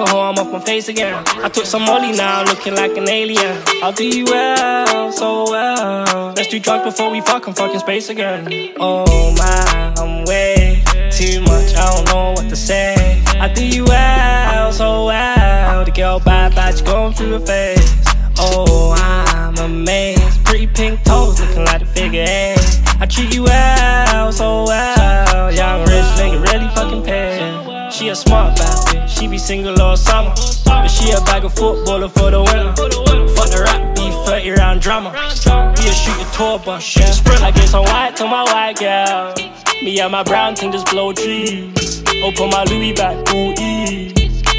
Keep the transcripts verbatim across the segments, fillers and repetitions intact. alcohol, I'm off my face again. I took some Molly now, looking like an alien. I'll do you well, so well. Let's do drugs before we fuck and fucking space again. Oh my, I'm way too much, I don't know what to say. I do you well, so well. The girl bad, bad, she going through her phase. Oh, I'm amazed. Pretty pink toes, looking like a figure eight. I treat you well, so well. Young rich nigga really fucking paid. She a smart bad bitch, she be single all summer, but she a bag of footballer for the winner. Fuck the rap beef, thirty round drama. We a shoot a tour bus, shoot a sprint. I guess I'm white to my white gal. Me and my brown thing just blow trees. Open my Louis back, ooh ee.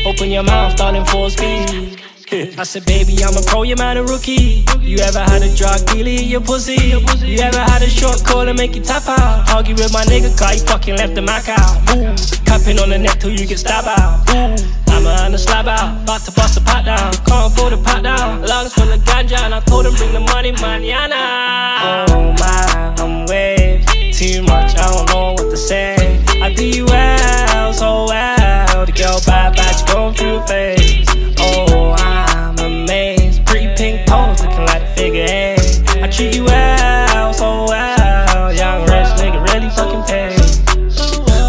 Open your mouth, darling, full speed. I said, baby, I'm a pro, your man a rookie. You ever had a drug dealer in your pussy? You ever had a short call and make you tap out? Argue with my nigga, guy, you fucking left the Mac out. Ooh, cupping on the neck till you get stabbed out. Ooh, I'm a and a slab out, about to bust a pack down. Can't fold a pack down, lungs full of ganja. And I told him bring the money, manana. Oh my, I'm way too much, I don't know what to say. I do you well, so well. The girl bad, bad, she going through her face. Oh, I'm amazed. Pretty pink toes, looking like a figure eight. I treat you well, so well. Young rich nigga really fucking paid.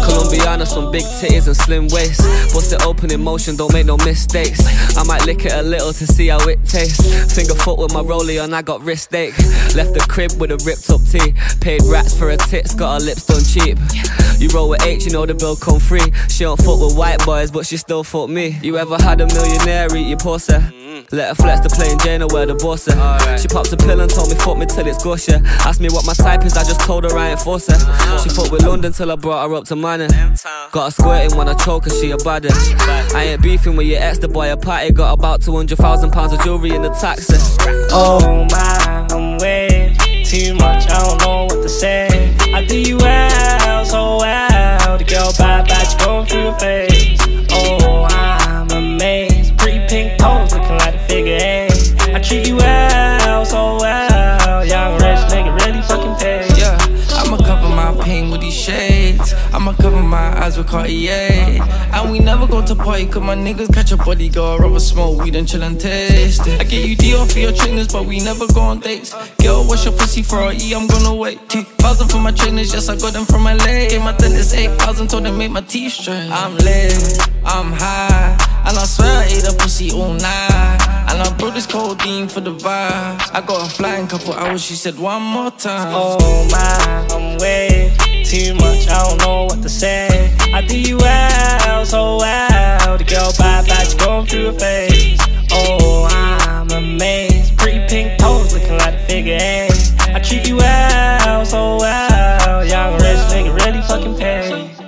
Colombiana, some big titties and slim waist. Bust it open in motion, don't make no mistakes. I might lick it a little to see how it tastes. Finger foot with my rollie on, I got wrist ache. Left the crib with a ripped up tee. Paid rats for her tits, got her lips done cheap. You roll with H, you know the bill come free. She don't fuck with white boys, but she still fuck me. You ever had a millionaire eat your pussy? Let her flex the plain Jane or wear the boss. Right. She popped a pill and told me fuck me till it's gusher. Asked me what my type is, I just told her I ain't force her. She fucked with London till I brought her up to Manor. Got her squirting when I choke her, she a badder. I ain't beefing with your ex, the boy a party. Got about two hundred thousand pounds of jewelry in the taxi. Oh my, I'm way too much, I don't know what to say. I do you well, so well. The girl bad, bad, she going through her face. Oh, I'm amazed. Pretty pink toes, looking like a figure eight. I treat you well, so well. Young rich nigga really fucking paid. Yeah, I'ma cover my pain with these shades. I'ma cover my eyes with Cartier. And we never go to party, cause my niggas catch a bodyguard. Rather smoke weed and chill and taste it. I get you D O for your trainers, but we never go on dates. Girl, what's your pussy for a E? I'm gonna wait. Two thousand for my trainers, yes, I got them from L A. Gave my dentist eight thousand, told them make my teeth straight. I'm lit, I'm high, and I swear I ate a pussy all night. And I brought this codeine for the vibes. I got a flying couple hours, she said one more time. Oh my, I'm way too much, I don't know what to say. I do you well, so well. The girl bad, bad, she going through her phase. Oh, I'm amazed. Pretty pink toes, looking like a figure eight. I treat you well, so well. Young rich nigga really fucking paid.